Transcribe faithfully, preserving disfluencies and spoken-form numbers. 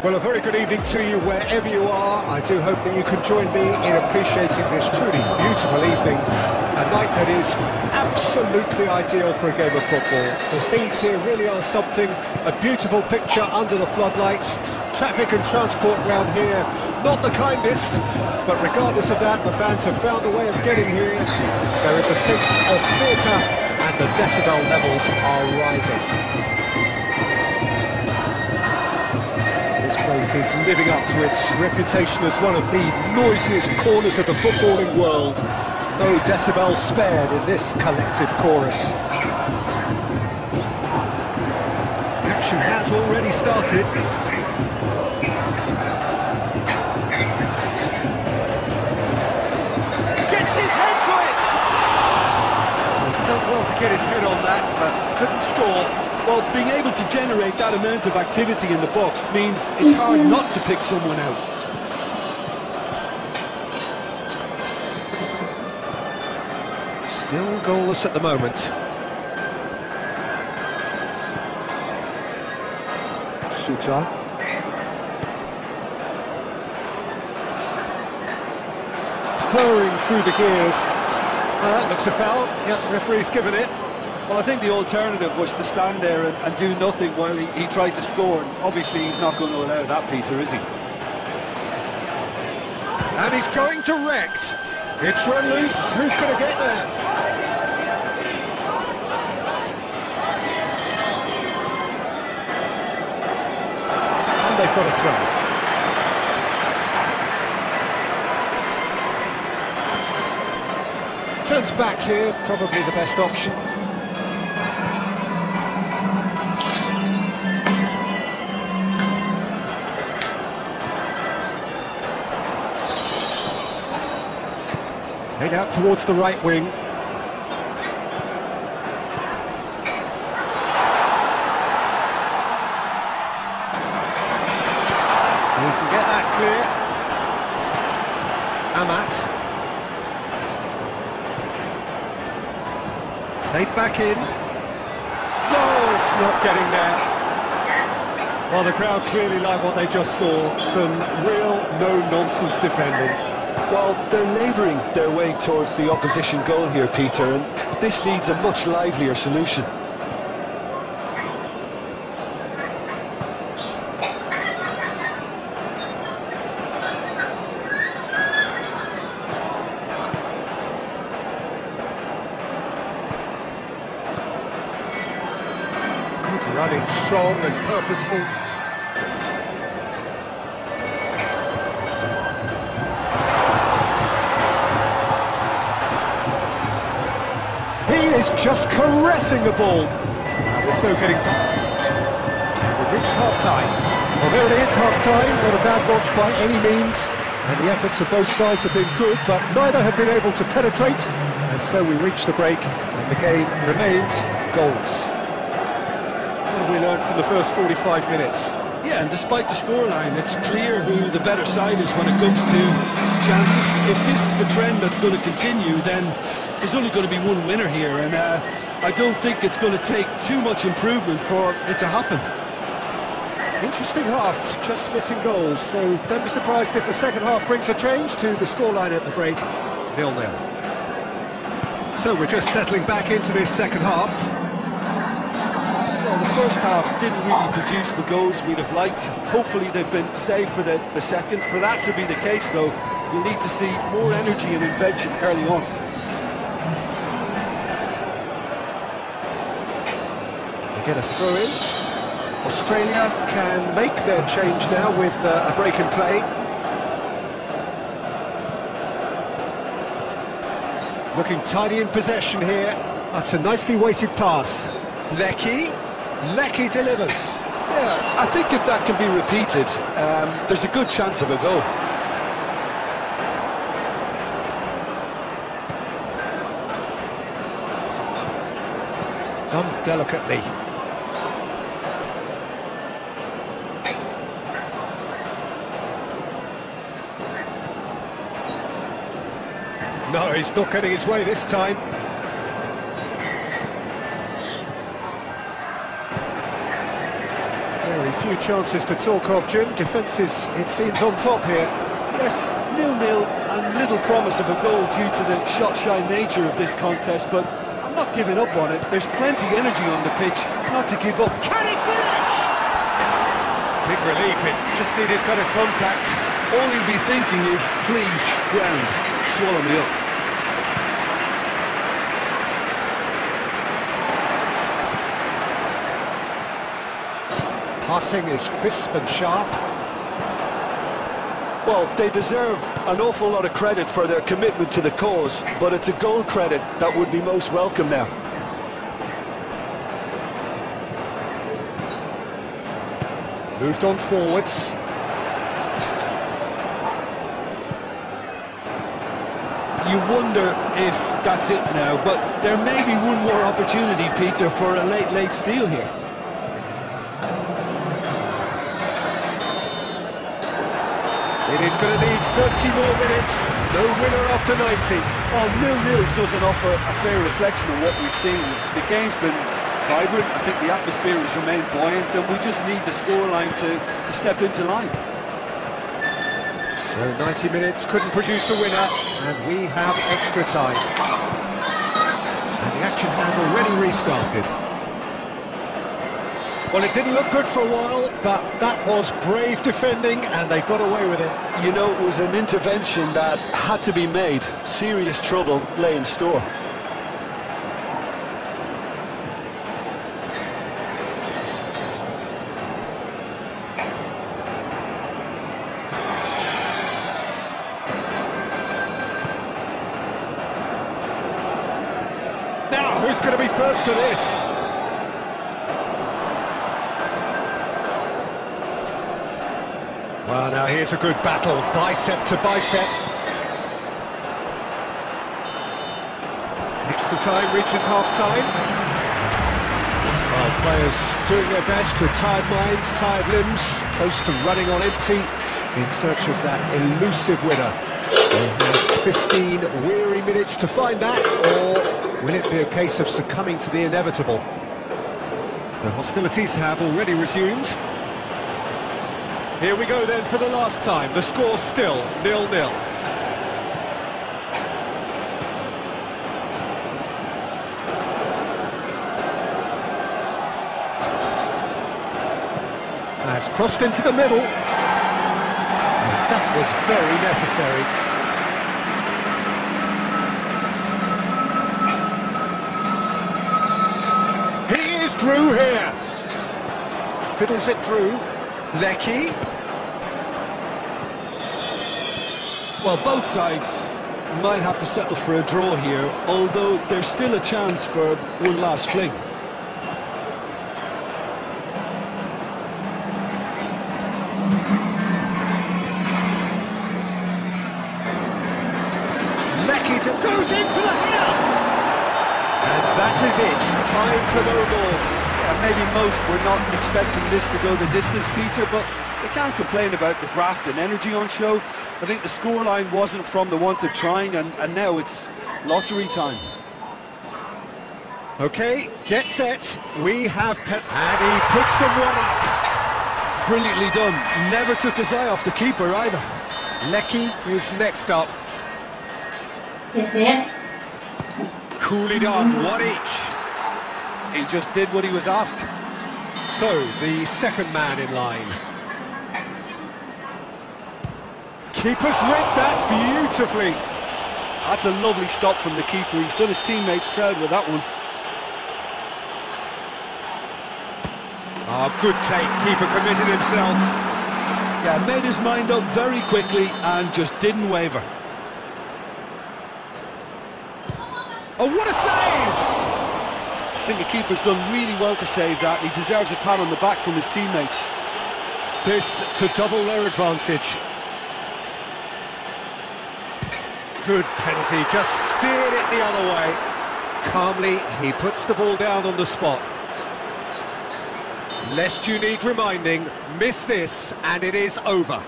Well, a very good evening to you wherever you are. I do hope that you can join me in appreciating this truly beautiful evening, a night that is absolutely ideal for a game of football. The scenes here really are something, a beautiful picture under the floodlights. Traffic and transport round here, not the kindest, but regardless of that, the fans have found a way of getting here. There is a sense of theatre and the decibel levels are rising. This place is living up to its reputation as one of the noisiest corners of the footballing world. No decibels spared in this collective chorus. Action has already started. Gets his head to it! He's done well to get his head on that, but couldn't score. Well, being able to generate that amount of activity in the box means it's hard not to pick someone out. Still goalless at the moment. Suta. Pouring through the gears. Well, that looks a foul. Yep, referee's given it. Well, I think the alternative was to stand there and, and do nothing while he, he tried to score. And obviously, he's not going to allow that, Peter, is he? And he's going to Rex. It's run loose. Who's going to get there? And they've got a throw. Turns back here, probably the best option. Head out towards the right wing. And we can get that clear. Amat. Played back in. No, it's not getting there. Well, the crowd clearly like what they just saw. Some real no-nonsense defending. Well, they're labouring their way towards the opposition goal here, Peter, and this needs a much livelier solution. Good running, strong and purposeful. Is just caressing the ball. There's no getting back. We've reached half-time. Well, there it is, half-time. Not a bad watch by any means. And the efforts of both sides have been good, but neither have been able to penetrate. And so we reach the break, and the game remains goalless. What have we learned from the first forty-five minutes? Yeah, and despite the scoreline, it's clear who the better side is when it comes to chances. If this is the trend that's going to continue, then there's only going to be one winner here, and uh, I don't think it's going to take too much improvement for it to happen. Interesting half, just missing goals, so don't be surprised if the second half brings a change to the scoreline at the break. nil nil. So we're just settling back into this second half. The first half didn't really produce the goals we'd have liked. Hopefully they've been saved for the, the second. For that to be the case, though, you'll need to see more energy and invention early on. They get a throw-in. Australia can make their change now with uh, a break and play. Looking tidy in possession here. That's a nicely weighted pass. Leckie. Leckie delivers. Yeah, I think if that can be repeated, um, there's a good chance of a goal. Done delicately. No, he's not getting his way this time. Few chances to talk of, Jim. Defence is, it seems, on top here. Yes, nil-nil and little promise of a goal due to the shot-shy nature of this contest, but I'm not giving up on it. There's plenty energy on the pitch, not to give up. Can he finish? Big relief, it just needed better contact. All he'll be thinking is, please, ground, swallow me up. Passing is crisp and sharp. Well, they deserve an awful lot of credit for their commitment to the cause, but it's a goal credit that would be most welcome now. Moved on forwards. You wonder if that's it now, but there may be one more opportunity, Peter, for a late, late steal here. It is going to need thirty more minutes, no winner after ninety. Well, nil-nil doesn't offer a fair reflection of what we've seen. The game's been vibrant, I think the atmosphere has remained buoyant, and we just need the scoreline to, to step into line. So ninety minutes couldn't produce a winner, and we have extra time. And the action has already restarted. Well, it didn't look good for a while, but that was brave defending, and they got away with it. You know, it was an intervention that had to be made. Serious trouble lay in store. Now, who's going to be first to this? Well, now here's a good battle, bicep to bicep. Extra time reaches half-time. Well, players doing their best with tired minds, tired limbs, close to running on empty in search of that elusive winner. They have fifteen weary minutes to find that, or will it be a case of succumbing to the inevitable? The hostilities have already resumed. Here we go then for the last time. The score still nil-nil. That's crossed into the middle. And that was very necessary. He is through here. Fiddles it through. Leckie. Well, both sides might have to settle for a draw here, although there's still a chance for one last fling. Leckie goes in for the header! And that is it, time for no goal. And maybe most were not expecting this to go the distance, Peter, but they can't complain about the graft and energy on show. I think the scoreline wasn't from the want of trying, and, and now it's lottery time. OK, get set. We have... Pe and he puts them one up. Brilliantly done. Never took his eye off the keeper either. Leckie is next up. Cool it on, one each. He just did what he was asked. So, the second man in line. Keeper's read that beautifully. That's a lovely stop from the keeper. He's done his teammates proud with that one. Oh, good take. Keeper committed himself. Yeah, made his mind up very quickly and just didn't waver. Oh, what a save! I think the keeper's done really well to save that. He deserves a pat on the back from his teammates. This to double their advantage. Good penalty, just steered it the other way. Calmly, he puts the ball down on the spot. Lest you need reminding, miss this and it is over.